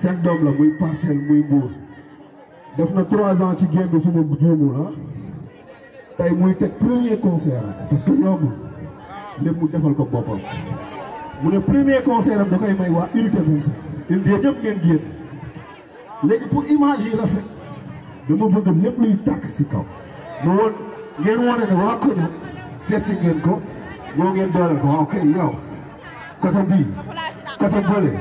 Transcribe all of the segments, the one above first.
Seen doom la muy parcelle muy mbuur def na 3 ans ci game bi suma juumul ah tey muy teg premier concert parce que yomb lépp mu defal ko boppam mu ne premier concert am da koy may waa unité 25 une bie ñëpp ngeen génn léegi pour image yi rafet dama bëgg lépp luy tàkk ci kaw mu woon ngeen wane ne waa ko na seet si ngeen ko moo ngeen dooleel ko waaw kay yow côté bii côté bële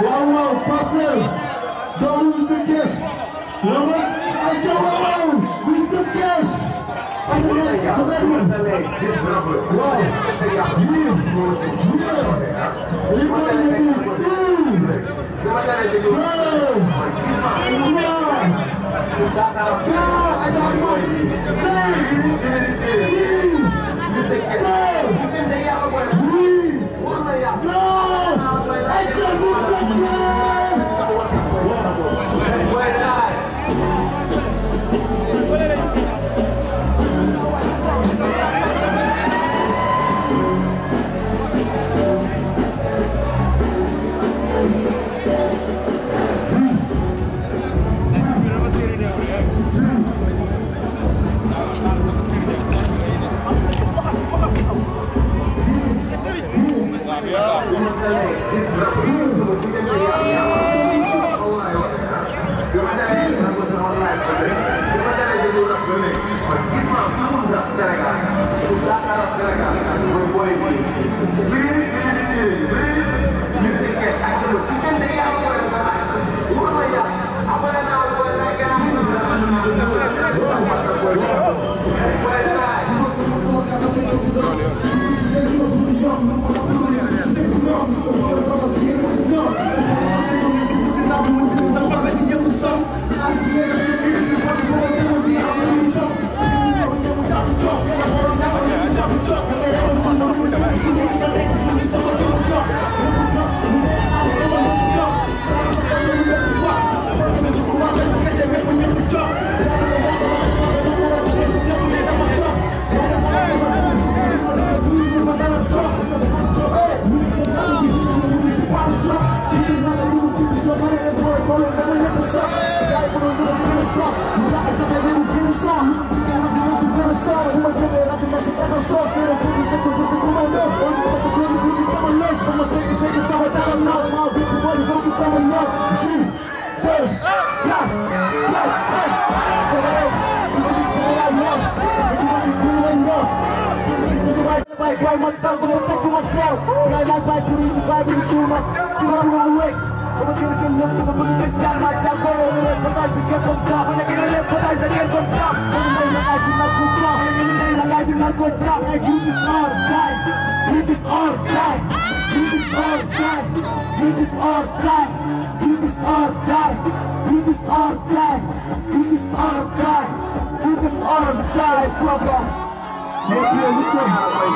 I'm gonna get a lift, but I get from top. or die. Do this or die. Do this or die. Do this or die. Do this or die, brother. Yeah, I'm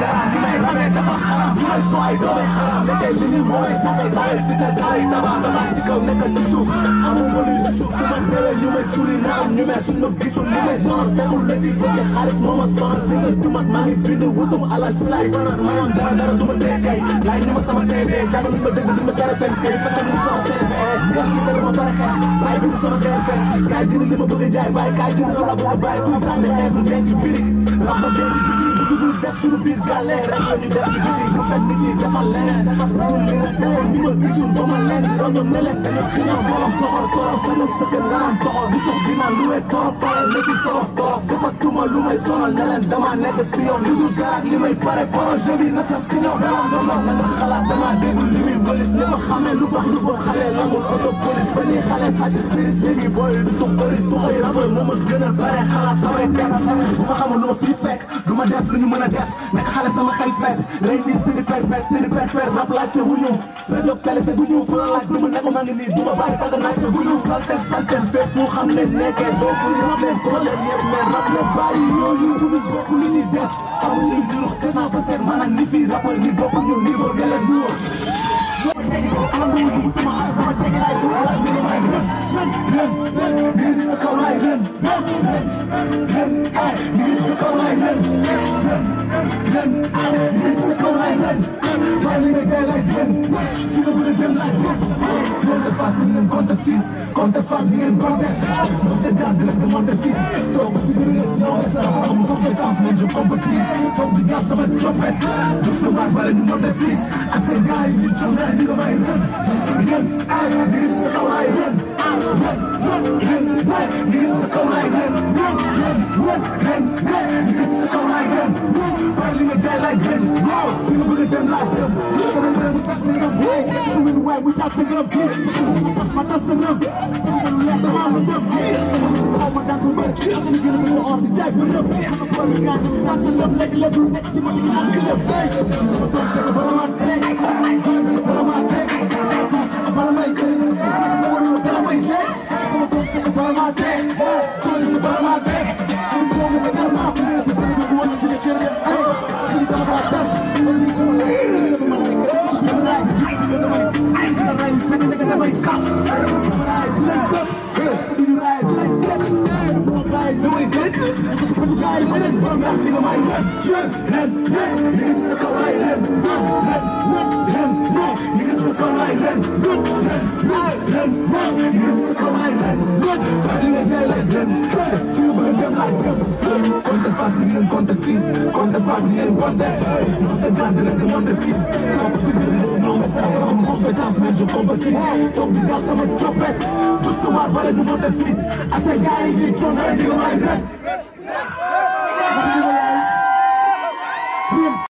I said, guy, you don't know.